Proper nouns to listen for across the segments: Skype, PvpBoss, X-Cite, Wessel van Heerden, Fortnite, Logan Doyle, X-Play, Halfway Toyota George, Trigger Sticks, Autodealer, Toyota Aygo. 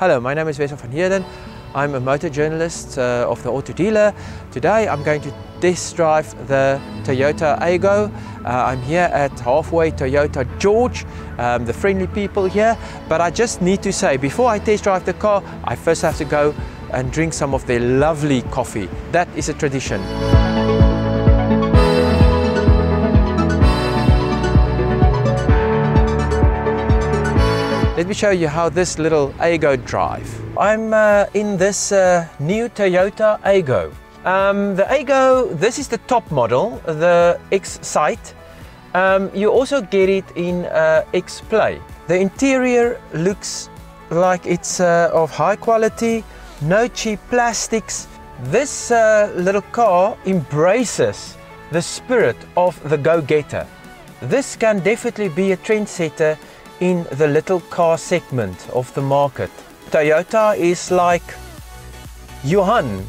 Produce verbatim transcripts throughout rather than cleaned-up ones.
Hello, my name is Wessel van Heerden. I'm a motor journalist uh, of the auto dealer. Today I'm going to test drive the Toyota Aygo. Uh, I'm here at Halfway Toyota George, um, the friendly people here. But I just need to say, before I test drive the car, I first have to go and drink some of their lovely coffee. That is a tradition. Let me show you how this little Aygo drive. I'm uh, in this uh, new Toyota Aygo. Um, the Aygo, this is the top model, the X-Cite. Um, you also get it in uh, X-Play. The interior looks like it's uh, of high quality, no cheap plastics. This uh, little car embraces the spirit of the go-getter. This can definitely be a trendsetter in the little car segment of the market. Toyota is like Johan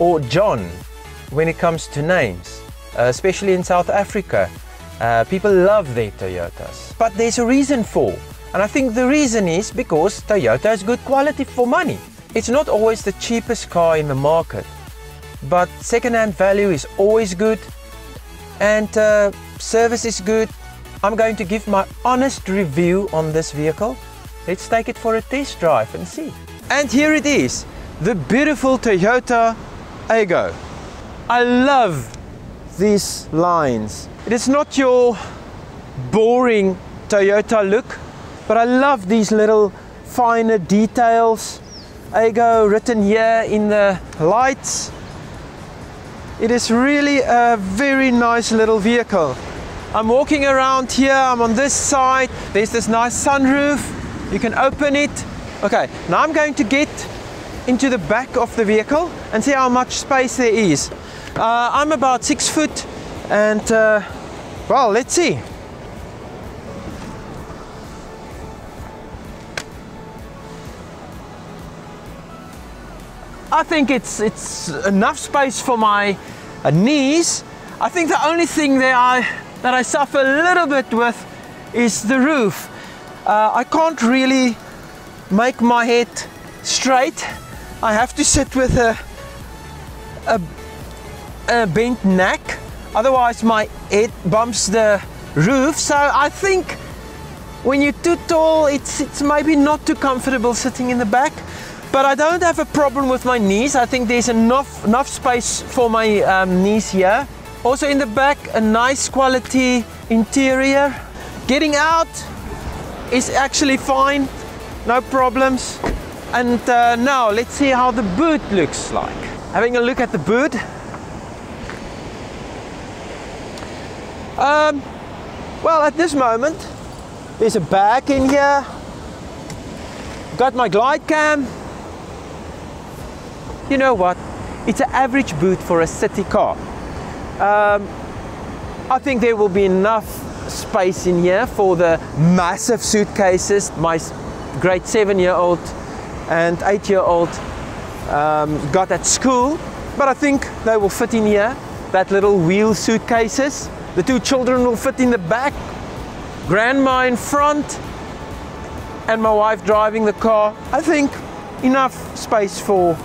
or John when it comes to names, uh, especially in South Africa. Uh, people love their Toyotas, but there's a reason for, and I think the reason is because Toyota is good quality for money. It's not always the cheapest car in the market, but second-hand value is always good, and uh, service is good. I'm going to give my honest review on this vehicle. Let's take it for a test drive and see. And here it is, the beautiful Toyota Aygo. I love these lines. It is not your boring Toyota look, but I love these little finer details. Aygo written here in the lights. It is really a very nice little vehicle. I'm walking around here, I'm on this side, there's this nice sunroof, you can open it. Okay, now I'm going to get into the back of the vehicle and see how much space there is. Uh, I'm about six foot and, uh, well, let's see. I think it's, it's enough space for my uh, knees. I think the only thing that I that I suffer a little bit with is the roof. Uh, I can't really make my head straight. I have to sit with a, a, a bent neck, otherwise my head bumps the roof. So I think when you're too tall, it's, it's maybe not too comfortable sitting in the back, but I don't have a problem with my knees. I think there's enough, enough space for my um, knees here. Also in the back, a nice quality interior. Getting out is actually fine, no problems. And uh, now let's see how the boot looks like. Having a look at the boot. Um, well, at this moment, there's a bag in here. Got my glide cam. You know what? It's an average boot for a city car. Um, I think there will be enough space in here for the massive suitcases my grade seven-year-old and eight-year-old um, got at school, but I think they will fit in here, that little wheel suitcases. The two children will fit in the back, grandma in front, and my wife driving the car. I think enough space for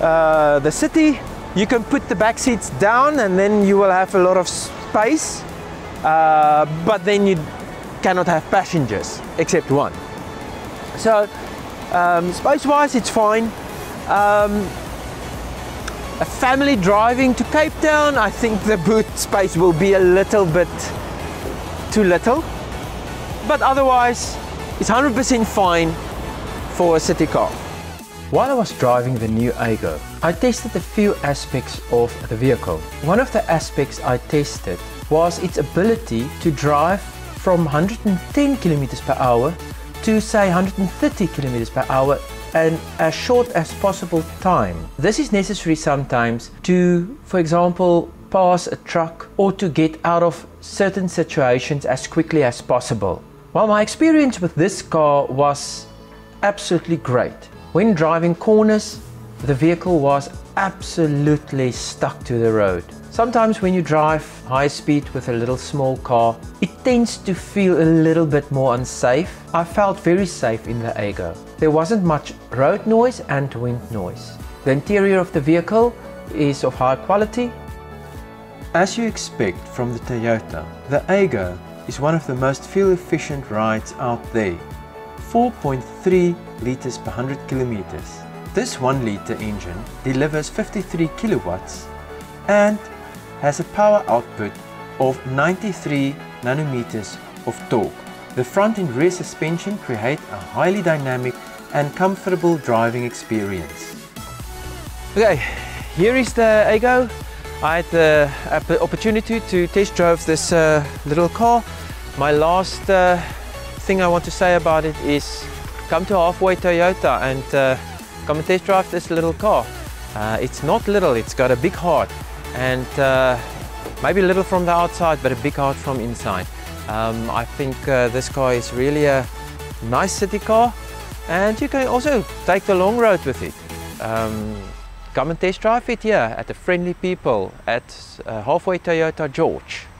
uh, the city. You can put the back seats down and then you will have a lot of space, uh, but then you cannot have passengers except one. So um, space-wise it's fine. Um, a family driving to Cape Town, I think the boot space will be a little bit too little, but otherwise it's one hundred percent fine for a city car. While I was driving the new Aygo, I tested a few aspects of the vehicle. One of the aspects I tested was its ability to drive from one hundred ten kilometers per hour to say one hundred thirty kilometers per hour in as short as possible time. This is necessary sometimes to, for example, pass a truck or to get out of certain situations as quickly as possible. Well, my experience with this car was absolutely great. When driving corners, the vehicle was absolutely stuck to the road. Sometimes when you drive high speed with a little small car, it tends to feel a little bit more unsafe. I felt very safe in the Aygo. There wasn't much road noise and wind noise. The interior of the vehicle is of high quality. As you expect from the Toyota, the Aygo is one of the most fuel-efficient rides out there. four point three litres per one hundred kilometers. This one litre engine delivers fifty-three kilowatts and has a power output of ninety-three nanometers of torque. The front and rear suspension create a highly dynamic and comfortable driving experience. Okay, here is the Aygo. I had the opportunity to test drive this uh, little car. My last uh, thing I want to say about it is come to Halfway Toyota and uh, come and test drive this little car. Uh, it's not little, it's got a big heart, and uh, maybe little from the outside but a big heart from inside. Um, I think uh, this car is really a nice city car, and you can also take the long road with it. Um, Come and test drive it here at the friendly people at uh, Halfway Toyota George.